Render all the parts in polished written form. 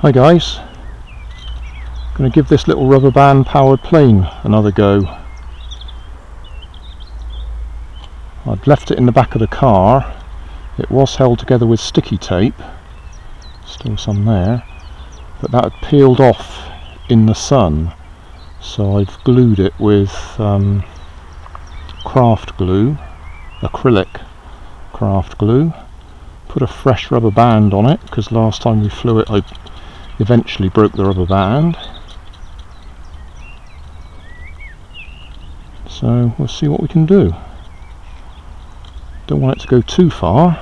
Hi guys, I'm going to give this little rubber band powered plane another go. I'd left it in the back of the car. It was held together with sticky tape, still some there, but that had peeled off in the sun, so I've glued it with craft glue, acrylic craft glue, put a fresh rubber band on it because last time we flew it I eventually broke the rubber band. So we'll see what we can do. Don't want it to go too far.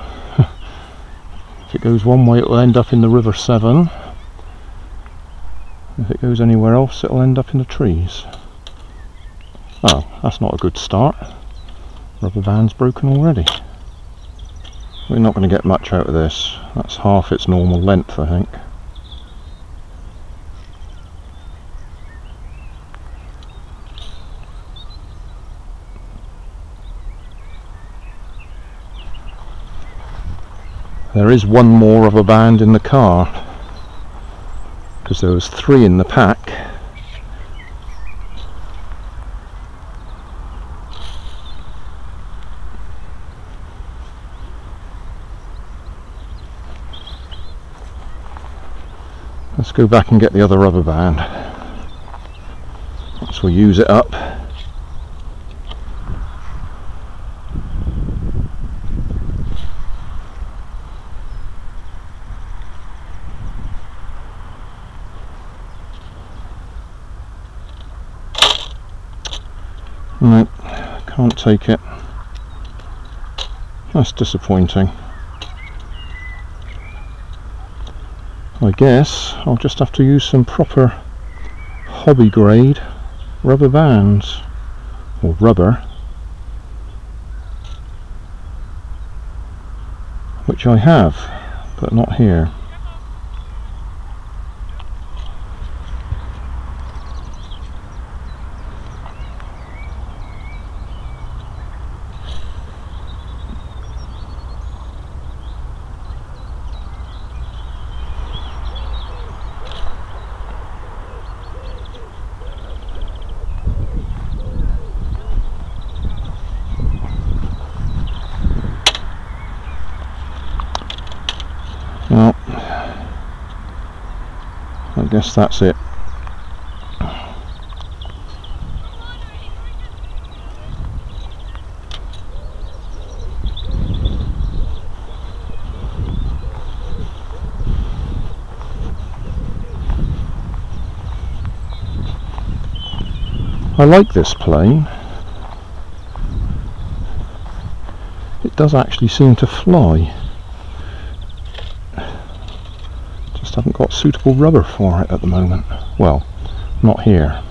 If it goes one way it will end up in the River Severn. If it goes anywhere else it will end up in the trees. Oh, that's not a good start. Rubber band's broken already. We're not going to get much out of this. That's half its normal length I think. There is one more rubber band in the car because there was three in the pack. Let's go back and get the other rubber band once we use it up. No, can't take it. That's disappointing. I guess I'll just have to use some proper hobby grade rubber bands, or rubber, which I have, but not here. I guess that's it. I like this plane. It does actually seem to fly. Haven't got suitable rubber for it at the moment. Well, not here.